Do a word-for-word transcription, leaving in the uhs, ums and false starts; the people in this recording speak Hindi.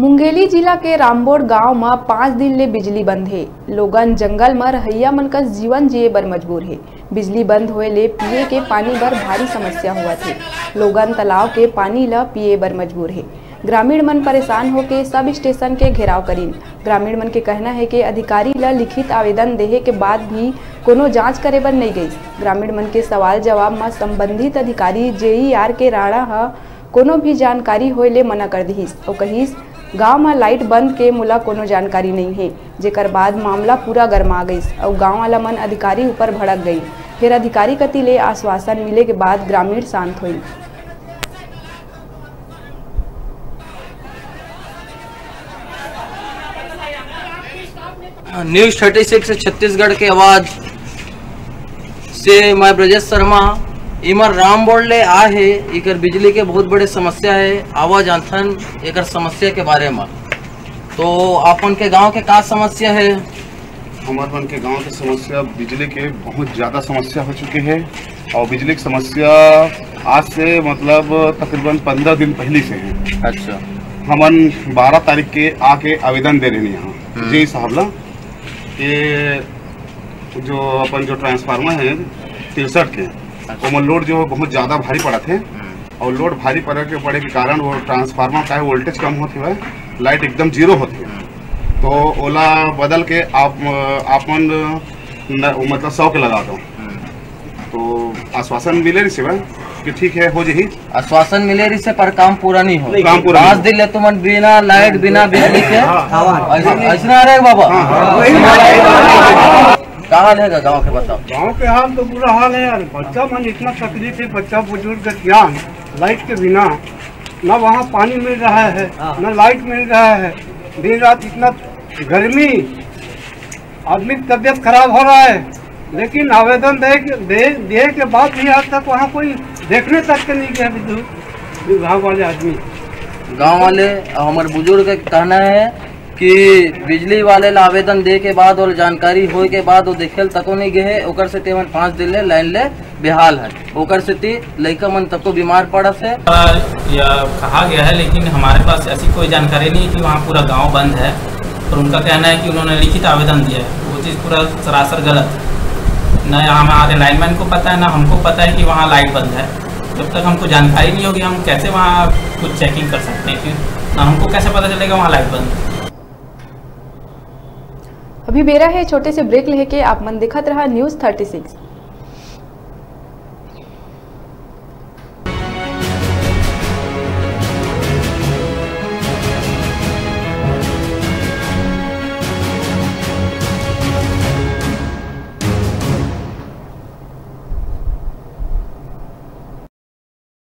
मुंगेली जिला के रामबोड गांव में पाँच दिन ले बिजली बंद है। लोगन जंगल में रहैया मन का जीवन जिए बर मजबूर है। बिजली बंद होए ले पिए के पानी बर भारी समस्या हुआ थे। लोगन तालाब के पानी ला पिए बर मजबूर है। ग्रामीण मन परेशान होके सब स्टेशन के घेराव करीन। ग्रामीण मन के कहना है कि अधिकारी ला लिखित आवेदन देहे के बाद भी कोनो जांच करे बर नहीं गई। ग्रामीण मन के सवाल जवाब में संबंधित अधिकारी जेई आर के राणा ह कोनो भी जानकारी होए ले मना कर दिहिस और कहिस गाँव में लाइट बंद के मोला कोनो जानकारी नहीं है। जेकर बाद मामला पूरा गरमा गईस और गाँव वाला मन अधिकारी ऊपर भड़क गई। फिर अधिकारी कति ले आश्वासन मिले के बाद ग्रामीण शांत हुई। न्यूज थर्टी सिक्स छत्तीसगढ़ के आवाज से मैं ब्रजेश शर्मा इमर रामबोड ले आए है। इकर बिजली के बहुत बड़े समस्या है। आवाज आंथन एकर समस्या के बारे में तो आपन के गांव के का समस्या है? हमारे मन के गांव की समस्या बिजली के बहुत ज़्यादा समस्या हो चुकी है और बिजली की समस्या आज से मतलब तकरीबन पंद्रह दिन पहले से है। अच्छा, हमन बारह तारीख के आके आवेदन दे रहे हैं यहाँ जी साहब ना कि जो अपन जो ट्रांसफार्मर है तिरसठ के वो लोड जो बहुत ज़्यादा भारी पड़ा थे और लोड भारी पड़े के पड़े के कारण वो ट्रांसफार्मर का वोल्टेज कम होते हुए लाइट एकदम जीरो होती है। तो ओला बदल के आप आपन मतलब सौ के लगा दो तो आश्वासन मिले रही से कि ठीक है हो जाए। आश्वासन मिले रही से पर काम पूरा नहीं हो। काम पूरा आज दिन तुम बिना लाइट बिना बिजली के ऐसा रहे बाबा। क्या हाल है गाँव के? बताओ गाँव के हाल तो बुरा हाल है यार। बच्चा मन इतना तकलीफ है, बच्चा बुजुर्ग ज्ञान लाइट के बिना न वहाँ पानी मिल रहा है न लाइट मिल रहा है। दिन रात इतना गर्मी आदमी की तबीयत खराब हो रहा है लेकिन आवेदन दे दे दे के बाद भी आज तक वहाँ कोई देखने तक के नहीं गया विभाग वाले आदमी। गांव वाले हमारे बुजुर्ग का कहना है कि बिजली वाले ला आवेदन दे के बाद और जानकारी होए के बाद वो देखे तको नहीं गए। ओकर से तेवन पाँच दिन ले लाइन ले बेहाल है। ओकर से ती लड़का मन तको बीमार पड़ा से या कहा गया है लेकिन हमारे पास ऐसी कोई जानकारी नहीं कि वहाँ पूरा गांव बंद है। और उनका कहना है कि उन्होंने लिखित आवेदन दिया है, वो चीज़ पूरा सरासर गलत है। न हमारे लाइनमैन को पता है न हमको पता है कि वहाँ लाइट बंद है। जब तक हमको जानकारी नहीं होगी हम कैसे वहाँ कुछ चेकिंग कर सकते हैं कि ना हमको कैसे पता चलेगा वहाँ लाइट बंद है। अभी बेरा है छोटे से ब्रेक लेके आप मन देखत रहा न्यूज थर्टी सिक्स।